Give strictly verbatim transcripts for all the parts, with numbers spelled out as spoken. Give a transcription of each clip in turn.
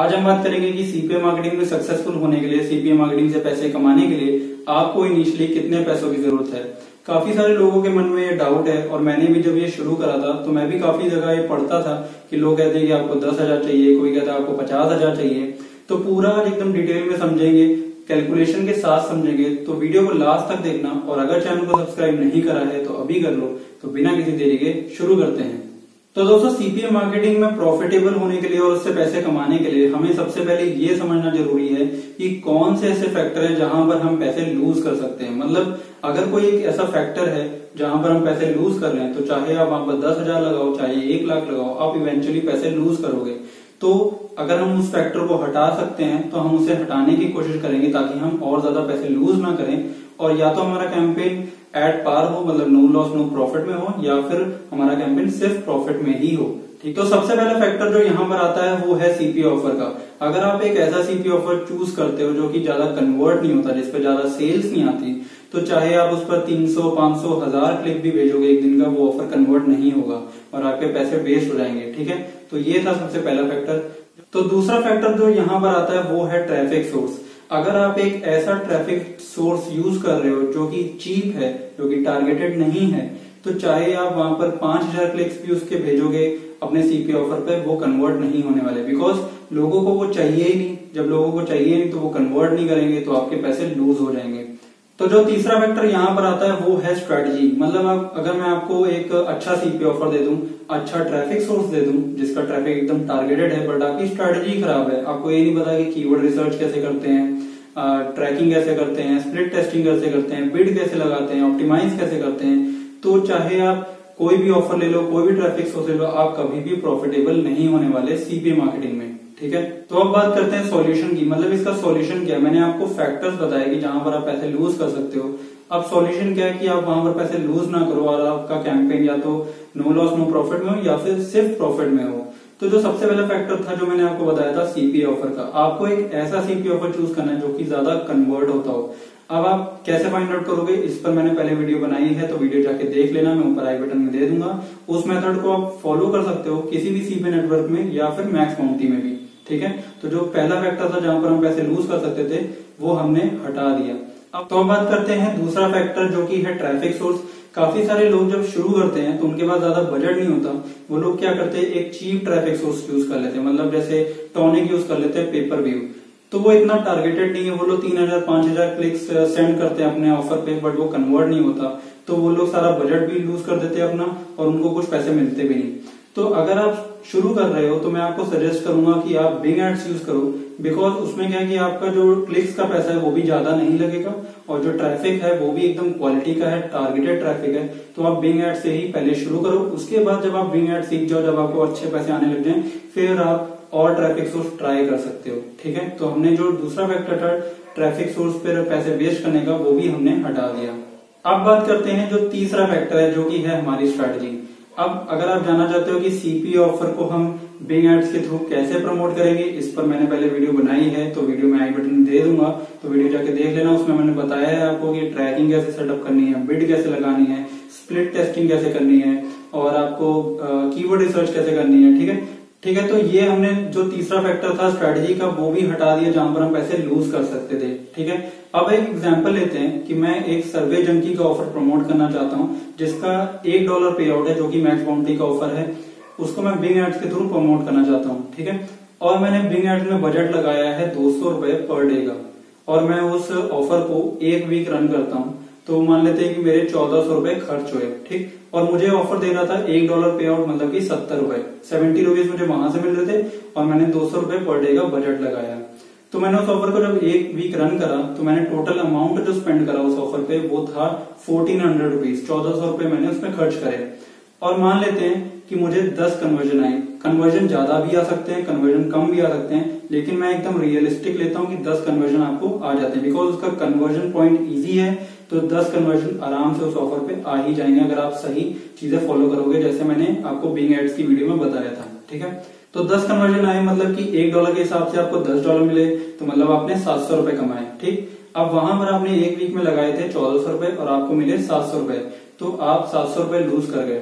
आज हम बात करेंगे कि सीपीए मार्केटिंग में सक्सेसफुल होने के लिए, सीपीए मार्केटिंग से पैसे कमाने के लिए आपको इनिशियली कितने पैसों की जरूरत है। काफी सारे लोगों के मन में ये डाउट है और मैंने भी जब ये शुरू करा था तो मैं भी काफी जगह ये पढ़ता था कि लोग कहते हैं कि आपको दस हजार चाहिए, कोई कहता है आपको पचास हजार चाहिए। तो पूरा एकदम डिटेल में समझेंगे, कैलकुलेशन के साथ समझेंगे, तो वीडियो को लास्ट तक देखना। और अगर चैनल को सब्सक्राइब नहीं करा है तो अभी कर लो। तो बिना किसी देरी के शुरू करते हैं। तो दोस्तों, सीपीए मार्केटिंग में प्रॉफिटेबल होने के लिए और उससे पैसे कमाने के लिए हमें सबसे पहले ये समझना जरूरी है कि कौन से ऐसे फैक्टर हैं जहां पर हम पैसे लूज कर सकते हैं। मतलब अगर कोई एक ऐसा फैक्टर है जहां पर हम पैसे लूज कर रहे हैं, तो चाहे आप वहां पर दस हजार लगाओ, चाहे एक लाख लगाओ, आप इवेंचुअली पैसे लूज करोगे। तो अगर हम उस फैक्टर को हटा सकते हैं तो हम उसे हटाने की कोशिश करेंगे ताकि हम और ज्यादा पैसे लूज ना करें, और या तो हमारा कैंपेन एट पार हो, मतलब नो लॉस नो प्रॉफिट में हो, या फिर हमारा कैंपेन सिर्फ प्रॉफिट में ही हो। ठीक, तो सबसे पहला फैक्टर जो यहाँ पर आता है वो है सीपीए ऑफर का। अगर आप एक ऐसा सीपीए ऑफर चूज करते हो जो कि ज्यादा कन्वर्ट नहीं होता, जिसपे ज्यादा सेल्स नहीं आती, तो चाहे आप उस पर तीन सौ, पांच सौ, हजार क्लिक भी भेजोगे एक दिन का, वो ऑफर कन्वर्ट नहीं होगा और आपके पैसे वेस्ट हो जाएंगे। ठीक है, तो ये था सबसे पहला फैक्टर। तो दूसरा फैक्टर जो यहाँ पर आता है वो है ट्रैफिक सोर्स। अगर आप एक ऐसा ट्रैफिक सोर्स यूज कर रहे हो जो कि चीप है, जो कि टारगेटेड नहीं है, तो चाहे आप वहां पर पांच हजार क्लिक्स भी उसके भेजोगे अपने सीपीए ऑफर पे, वो कन्वर्ट नहीं होने वाले, बिकॉज लोगों को वो चाहिए ही नहीं। जब लोगों को चाहिए नहीं तो वो कन्वर्ट नहीं करेंगे, तो आपके पैसे लूज हो जाएंगे। तो जो तीसरा फैक्टर यहाँ पर आता है वो है स्ट्रेटजी। मतलब आप, अगर मैं आपको एक अच्छा सीपीए ऑफर दे दूं, अच्छा ट्रैफिक सोर्स दे दूं जिसका ट्रैफिक एकदम टारगेटेड है, बट आपकी स्ट्रेटजी खराब है, आपको ये नहीं पता कि कीवर्ड रिसर्च कैसे करते हैं, ट्रैकिंग कैसे करते हैं, स्प्लिट टेस्टिंग कैसे करते हैं, बिड कैसे लगाते हैं, ऑप्टिमाइज कैसे करते हैं, तो चाहे आप कोई भी ऑफर ले लो, कोई भी ट्रैफिक सोर्स ले लो, आप कभी भी प्रॉफिटेबल नहीं होने वाले सीपीए मार्केटिंग में। ठीक है, तो अब बात करते हैं सॉल्यूशन की। मतलब इसका सॉल्यूशन क्या है? मैंने आपको फैक्टर्स बताया कि जहां पर आप पैसे लूज कर सकते हो। अब सॉल्यूशन क्या है कि आप वहां पर पैसे लूज ना करो और आपका कैंपेन या तो नो लॉस नो प्रॉफिट में हो या फिर सिर्फ प्रॉफिट में हो। तो जो सबसे पहला फैक्टर था जो मैंने आपको बताया था सीपीए ऑफर का, आपको एक ऐसा सीपीए ऑफर चूज करना है जो कि ज्यादा कन्वर्ट होता हो। अब आप कैसे फाइंड आउट करोगे, इस पर मैंने पहले वीडियो बनाई है, तो वीडियो जाके देख लेना, मैं ऊपर आई बटन में दे दूंगा। उस मेथड को आप फॉलो कर सकते हो किसी भी सीपीए नेटवर्क में या फिर मैक्स माउंटी में भी। ठीक है, तो जो पहला फैक्टर था जहां पर हम पैसे लूज कर सकते थे वो हमने हटा दिया। अब तो हम बात करते हैं दूसरा फैक्टर जो कि है ट्रैफिक सोर्स। काफी सारे लोग जब शुरू करते हैं तो उनके पास ज्यादा बजट नहीं होता, वो लोग क्या करते हैं, एक चीप ट्रैफिक सोर्स यूज कर लेते हैं। मतलब जैसे टॉनिक यूज कर लेते हैं, पेपर व्यू, तो वो इतना टारगेटेड नहीं है, वो लोग तीन हजार पांच हजार क्लिक्स सेंड करते हैं अपने ऑफर पे, बट वो कन्वर्ट नहीं होता, तो वो लोग सारा बजट भी लूज कर देते हैं अपना और उनको कुछ पैसे मिलते भी नहीं। तो अगर आप शुरू कर रहे हो तो मैं आपको सजेस्ट करूंगा कि आप बिग एड्स यूज करो, बिकॉज उसमें क्या है कि आपका जो क्लिक्स का पैसा है वो भी ज्यादा नहीं लगेगा और जो ट्रैफिक है वो भी एकदम क्वालिटी का है, टारगेटेड ट्रैफिक है। तो आप बिग एड से ही पहले शुरू करो, उसके बाद जब आप बिग एड सीख जाओ, जब आपको अच्छे पैसे आने लग जाए, फिर आप और ट्रैफिक सोर्स ट्राई कर सकते हो। ठीक है, तो हमने जो दूसरा फैक्टर था ट्रैफिक सोर्स पर पैसे वेस्ट करने का, वो भी हमने हटा दिया। अब बात करते हैं जो तीसरा फैक्टर है जो कि है हमारी स्ट्रेटजी। अब अगर आप जानना चाहते हो कि सीपीए ऑफर को हम बिग एड्स के थ्रू कैसे प्रमोट करेंगे, इस पर मैंने पहले वीडियो बनाई है, तो वीडियो में आई बटन दे दूंगा, तो वीडियो जाके देख लेना। उसमें मैंने बताया है आपको कि ट्रैकिंग कैसे सेटअप करनी है, बिड कैसे लगानी है, स्प्लिट टेस्टिंग कैसे करनी है, और आपको कीवर्ड रिसर्च कैसे करनी है। ठीक है, ठीक है, तो ये हमने जो तीसरा फैक्टर था स्ट्रेटजी का वो भी हटा दिया जहां पर हम पैसे लूज कर सकते थे। ठीक है, अब एक एग्जांपल लेते हैं कि मैं एक सर्वे जंकी का ऑफर प्रमोट करना चाहता हूं जिसका एक डॉलर पे आउट है, जो कि मैक्स बाउंटी का ऑफर है, उसको मैं बिग एड्स के थ्रू प्रमोट करना चाहता हूँ। ठीक है, और मैंने बिग एड्स में बजट लगाया है दो सौ रुपए पर डे का, और मैं उस ऑफर को एक वीक रन करता हूँ, तो मान लेते हैं कि मेरे चौदह सौ रुपए खर्च हुए। ठीक, और मुझे ऑफर दे रहा था एक डॉलर पे आउट, मतलब कि सत्तर रुपए सेवेंटी रुपीज मुझे वहां से मिल रहे थे, और मैंने दो सौ रुपए पर डे का बजट लगाया। तो मैंने उस ऑफर को जब एक वीक रन करा तो मैंने टोटल अमाउंट जो स्पेंड करा उस ऑफर पे वो था फोर्टीन हंड्रेड रुपीज चौदह सौ रुपए मैंने उसमें खर्च करे। और मान लेते हैं कि मुझे दस कन्वर्जन आए, कन्वर्जन ज्यादा भी आ सकते हैं, कन्वर्जन कम भी आ सकते हैं, लेकिन मैं एकदम रियलिस्टिक लेता हूँ कि दस कन्वर्जन आपको आ जाते हैं, बिकॉज उसका कन्वर्जन पॉइंट इजी है, तो दस कन्वर्जन आराम से उस ऑफर पे आ ही जाएंगे अगर आप सही चीजें फॉलो करोगे, जैसे मैंने आपको बिग एड्स की वीडियो में बताया था। ठीक है, तो दस कन्वर्जन आए, मतलब कि एक डॉलर के हिसाब से आपको दस डॉलर मिले, तो मतलब आपने सात सौ रुपए कमाए। ठीक, अब वहां पर आपने एक वीक में लगाए थे चौदह सौ रुपए और आपको मिले सात सौ रुपए, तो आप सात सौ रुपए लूज कर गए।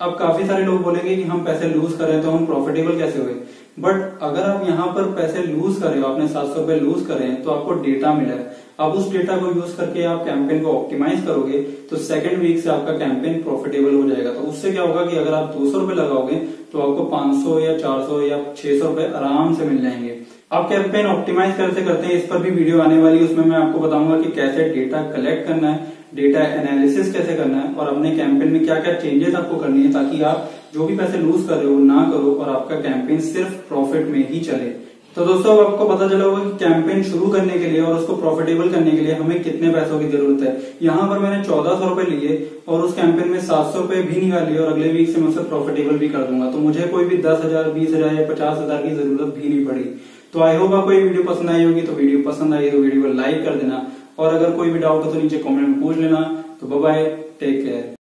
अब काफी सारे लोग बोलेंगे कि हम पैसे लूज कर रहे हैं तो हम प्रॉफिटेबल कैसे हुए, बट अगर आप यहाँ पर पैसे लूज कर रहे हो, आपने सात सौ रुपए लूज करे हैं, तो आपको डेटा मिला है। अब उस डेटा को यूज करके आप कैंपेन को ऑप्टिमाइज करोगे तो सेकंड वीक से आपका कैंपेन प्रॉफिटेबल हो जाएगा। तो उससे क्या होगा कि अगर आप दो सौ रुपए लगाओगे तो आपको पांच सौ या चार सौ या छह सौ रुपए आराम से मिल जाएंगे। आप कैंपेन ऑप्टिमाइज करते करते हैं, इस पर भी वीडियो आने वाली है, उसमें मैं आपको बताऊंगा कि कैसे डेटा कलेक्ट करना है, डेटा एनालिसिस कैसे करना है और अपने कैंपेन में क्या क्या चेंजेस आपको करनी है ताकि आप जो भी पैसे लूज कर रहे हो ना करो और आपका कैंपेन सिर्फ प्रॉफिट में ही चले। तो दोस्तों अब आपको पता चला होगा कि कैंपेन शुरू करने के लिए और उसको प्रॉफिटेबल करने के लिए हमें कितने पैसों की जरूरत है। यहाँ पर मैंने चौदह सौ रुपए लिए और उस कैंपेन में सात सौ रुपए भी निकाले और अगले वीक से मैं उसे प्रॉफिटेबल भी कर दूंगा, तो मुझे कोई भी दस हजार बीस हजार या पचास हजार की जरूरत भी नहीं पड़ी। तो आई होप आपको ये वीडियो पसंद आई होगी। तो वीडियो पसंद आई तो वीडियो को लाइक कर देना और अगर कोई भी डाउट हो तो नीचे कमेंट में पूछ लेना। तो बाय बाय, टेक केयर।